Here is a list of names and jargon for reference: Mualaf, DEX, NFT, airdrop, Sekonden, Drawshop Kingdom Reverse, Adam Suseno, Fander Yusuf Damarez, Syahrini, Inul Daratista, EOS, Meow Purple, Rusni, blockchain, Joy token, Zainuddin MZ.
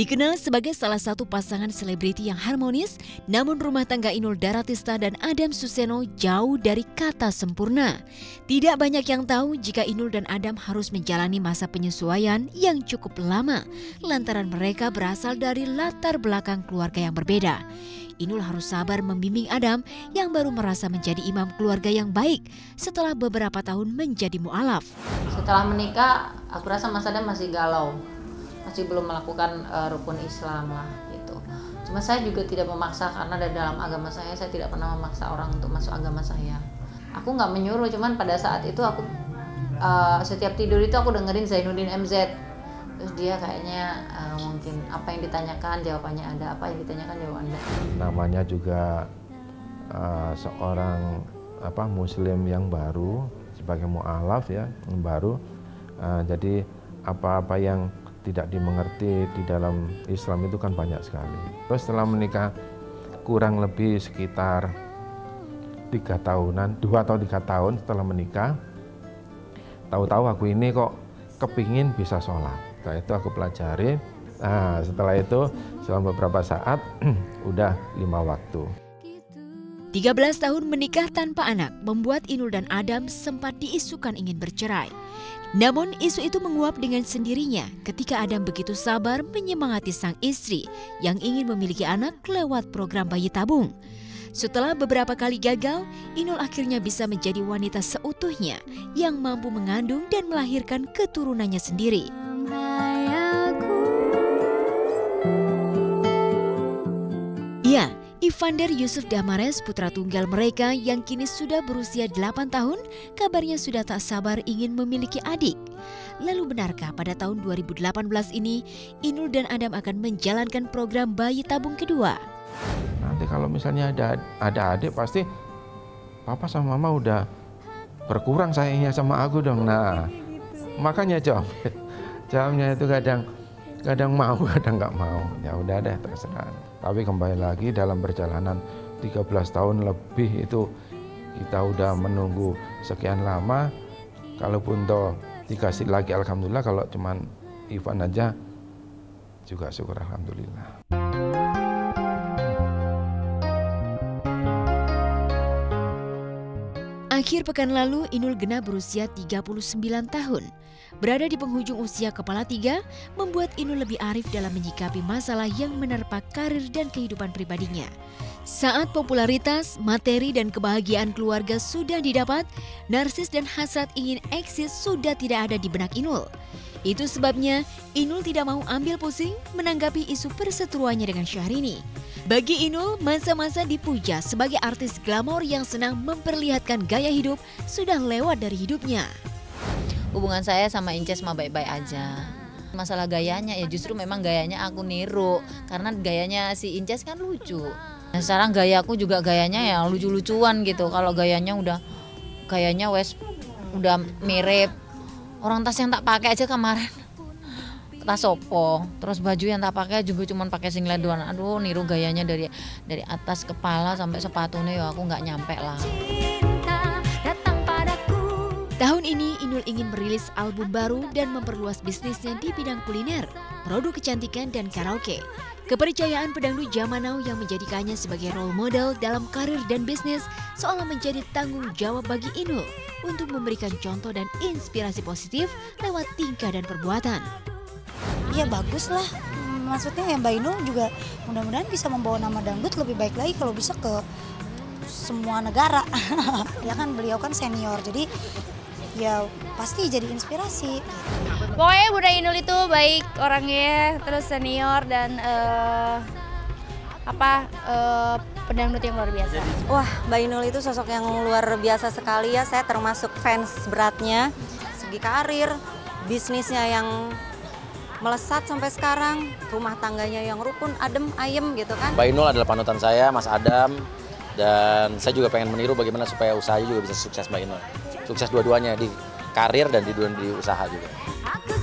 Dikenal sebagai salah satu pasangan selebriti yang harmonis, namun rumah tangga Inul Daratista dan Adam Suseno jauh dari kata sempurna. Tidak banyak yang tahu jika Inul dan Adam harus menjalani masa penyesuaian yang cukup lama, lantaran mereka berasal dari latar belakang keluarga yang berbeda. Inul harus sabar membimbing Adam yang baru merasa menjadi imam keluarga yang baik setelah beberapa tahun menjadi mu'alaf. Setelah menikah, aku rasa Mas Adam masih galau, masih belum melakukan rukun Islam lah gitu. Cuma saya juga tidak memaksa, karena dalam agama saya tidak pernah memaksa orang untuk masuk agama saya. Aku nggak menyuruh, cuman pada saat itu aku setiap tidur itu aku dengerin Zainuddin MZ. Terus dia kayaknya mungkin apa yang ditanyakan jawabannya ada, apa yang ditanyakan jawabannya ada. Namanya juga seorang muslim yang baru, sebagai mu'alaf ya, yang baru. Jadi apa-apa yang tidak dimengerti di dalam Islam itu kan banyak sekali. Terus setelah menikah kurang lebih sekitar 2 atau 3 tahun setelah menikah, tahu-tahu aku ini kok kepingin bisa sholat. Setelah itu aku pelajari, setelah itu selama beberapa saat udah 5 waktu. 13 tahun menikah tanpa anak membuat Inul dan Adam sempat diisukan ingin bercerai. Namun isu itu menguap dengan sendirinya ketika Adam begitu sabar menyemangati sang istri yang ingin memiliki anak lewat program bayi tabung. Setelah beberapa kali gagal, Inul akhirnya bisa menjadi wanita seutuhnya yang mampu mengandung dan melahirkan keturunannya sendiri. Ya, Fander Yusuf Damarez, putra tunggal mereka yang kini sudah berusia 8 tahun, kabarnya sudah tak sabar ingin memiliki adik. Lalu benarkah pada tahun 2018 ini, Inul dan Adam akan menjalankan program bayi tabung kedua? Nanti kalau misalnya ada adik, pasti papa sama mama udah berkurang sayangnya sama aku dong. Nah, makanya jawabnya itu kadang mau, kadang nggak mau. Ya udah deh, terserah. Tapi kembali lagi dalam perjalanan 13 tahun lebih itu kita udah menunggu sekian lama. Kalaupun toh dikasih lagi, alhamdulillah. Kalau cuman Ivan aja juga syukur alhamdulillah. Akhir pekan lalu, Inul genap berusia 39 tahun. Berada di penghujung usia kepala 3, membuat Inul lebih arif dalam menyikapi masalah yang menerpa karir dan kehidupan pribadinya. Saat popularitas, materi, dan kebahagiaan keluarga sudah didapat, narsis dan hasrat ingin eksis sudah tidak ada di benak Inul. Itu sebabnya Inul tidak mau ambil pusing menanggapi isu perseteruannya dengan Syahrini. Bagi Inul, masa-masa dipuja sebagai artis glamor yang senang memperlihatkan gaya hidup sudah lewat dari hidupnya. Hubungan saya sama Inces mah baik-baik aja. Masalah gayanya, ya justru memang gayanya aku niru, karena gayanya si Inces kan lucu. Nah, sekarang gayaku juga gayanya ya lucu-lucuan gitu. Kalau gayanya udah kayaknya wes udah mirip. Orang tas yang tak pakai aja kemarin, tas opo, terus baju yang tak pakai juga cuma pakai singlet doang. Aduh, niru gayanya dari atas kepala sampai sepatunya, ya aku nggak nyampe lah. Tahun ini Inul ingin merilis album baru dan memperluas bisnisnya di bidang kuliner, produk kecantikan, dan karaoke. Kepercayaan pedangdut zaman now yang menjadikannya sebagai role model dalam karir dan bisnis seolah menjadi tanggung jawab bagi Inul untuk memberikan contoh dan inspirasi positif lewat tingkah dan perbuatan. Ya bagus lah, maksudnya Mbak Inul juga mudah-mudahan bisa membawa nama dangdut lebih baik lagi kalau bisa ke semua negara. Ya kan beliau kan senior, jadi ya pasti jadi inspirasi. Pokoknya Bunda Inul itu baik orangnya, terus senior dan pedangdut yang luar biasa. Wah, Mbak Inul itu sosok yang luar biasa sekali ya. Saya termasuk fans beratnya, segi karir, bisnisnya yang melesat sampai sekarang, rumah tangganya yang rukun, adem, ayem gitu kan. Mbak Inul adalah panutan saya, Mas Adam, dan saya juga pengen meniru bagaimana supaya usahanya juga bisa sukses Mbak Inul. Sukses dua-duanya di karir dan di usaha juga.